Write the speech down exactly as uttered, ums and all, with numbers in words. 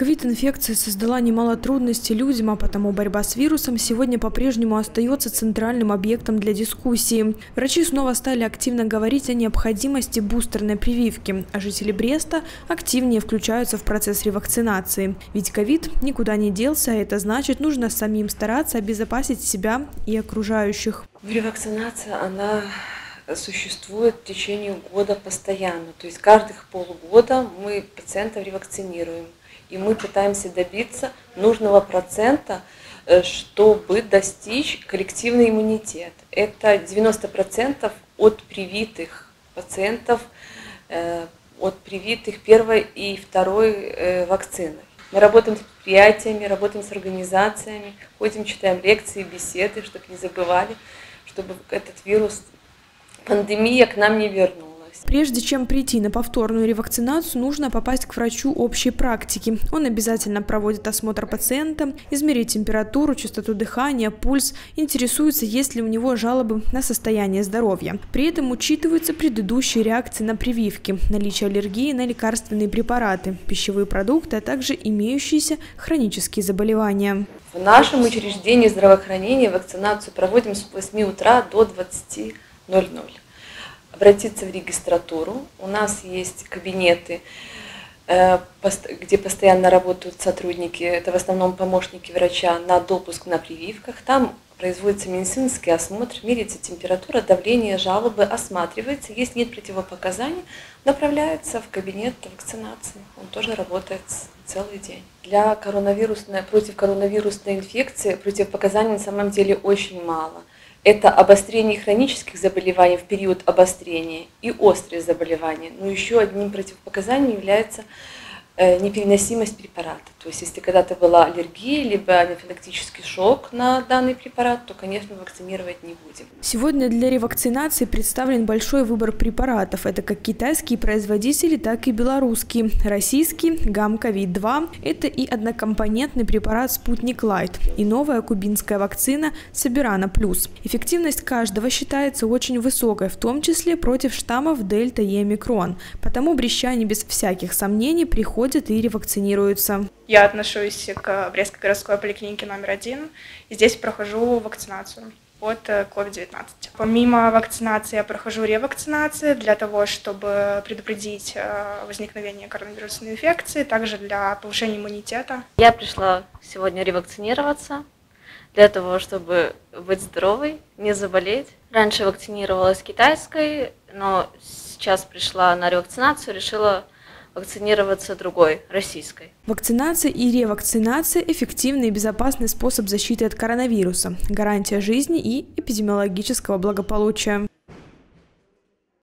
Ковид-инфекция создала немало трудностей людям, а потому борьба с вирусом сегодня по-прежнему остается центральным объектом для дискуссии. Врачи снова стали активно говорить о необходимости бустерной прививки, а жители Бреста активнее включаются в процесс ревакцинации. Ведь ковид никуда не делся, а это значит, нужно самим стараться обезопасить себя и окружающих. Ревакцинация, она существует в течение года постоянно. То есть каждых полгода мы пациентов ревакцинируем. И мы пытаемся добиться нужного процента, чтобы достичь коллективный иммунитет. Это девяносто процентов от привитых пациентов, от привитых первой и второй вакцины. Мы работаем с предприятиями, работаем с организациями, ходим, читаем лекции, беседы, чтобы не забывали, чтобы этот вирус, пандемия к нам не вернулась. Прежде чем прийти на повторную ревакцинацию, нужно попасть к врачу общей практики. Он обязательно проводит осмотр пациента, измерит температуру, частоту дыхания, пульс, интересуется, есть ли у него жалобы на состояние здоровья. При этом учитываются предыдущие реакции на прививки, наличие аллергии на лекарственные препараты, пищевые продукты, а также имеющиеся хронические заболевания. В нашем учреждении здравоохранения вакцинацию проводим с восьми утра до двадцати ноль-ноль. Обратиться в регистратуру. У нас есть кабинеты, где постоянно работают сотрудники, это в основном помощники врача, на допуск на прививках. Там производится медицинский осмотр, меряется температура, давление, жалобы, осматривается. Если нет противопоказаний, направляется в кабинет вакцинации. Он тоже работает целый день. Для коронавирусной, против коронавирусной инфекции противопоказаний на самом деле очень мало. Это обострение хронических заболеваний в период обострения и острые заболевания. Но еще одним противопоказанием является непереносимость препарата. То есть, если когда-то была аллергия, либо анафилактический шок на данный препарат, то, конечно, вакцинировать не будем. Сегодня для ревакцинации представлен большой выбор препаратов. Это как китайские производители, так и белорусские. Российский Гамковид два – это и однокомпонентный препарат «Спутник Light», и новая кубинская вакцина «Собирана Плюс». Эффективность каждого считается очень высокой, в том числе против штаммов Дельта и Микрон. Потому брестчане без всяких сомнений приходят и ревакцинируются. Я отношусь к Брестской городской поликлинике номер один. И здесь прохожу вакцинацию от ковид девятнадцать. Помимо вакцинации я прохожу ревакцинацию для того, чтобы предупредить возникновение коронавирусной инфекции, также для повышения иммунитета. Я пришла сегодня ревакцинироваться для того, чтобы быть здоровой, не заболеть. Раньше вакцинировалась китайской, но сейчас пришла на ревакцинацию, решила вакцинироваться другой, российской. Вакцинация и ревакцинация – эффективный и безопасный способ защиты от коронавируса, гарантия жизни и эпидемиологического благополучия.